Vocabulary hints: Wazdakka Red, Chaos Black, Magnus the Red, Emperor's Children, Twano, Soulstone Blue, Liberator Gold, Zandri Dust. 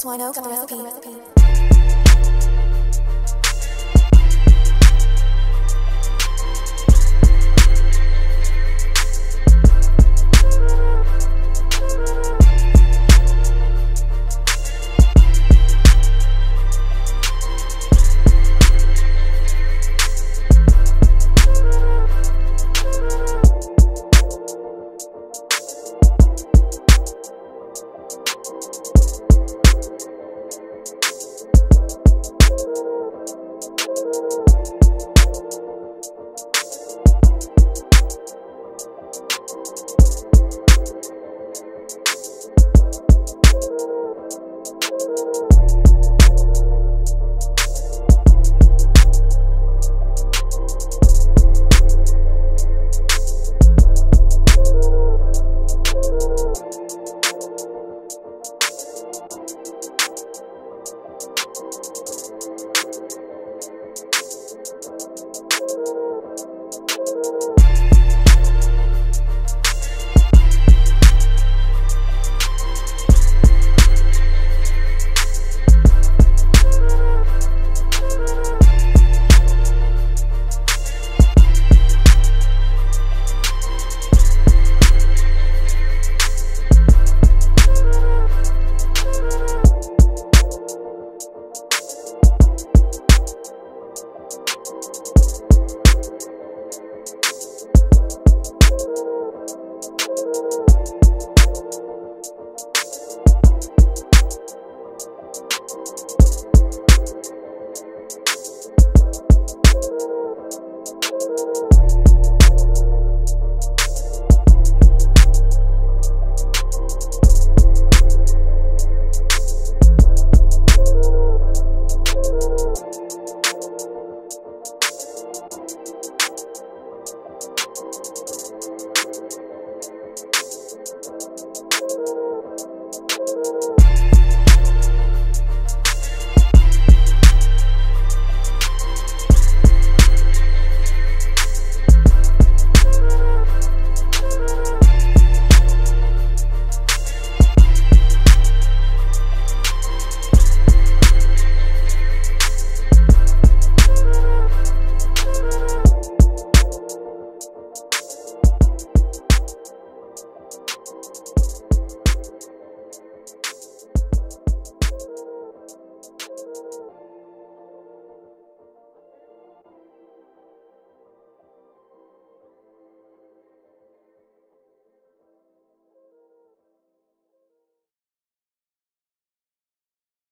Twano recipe.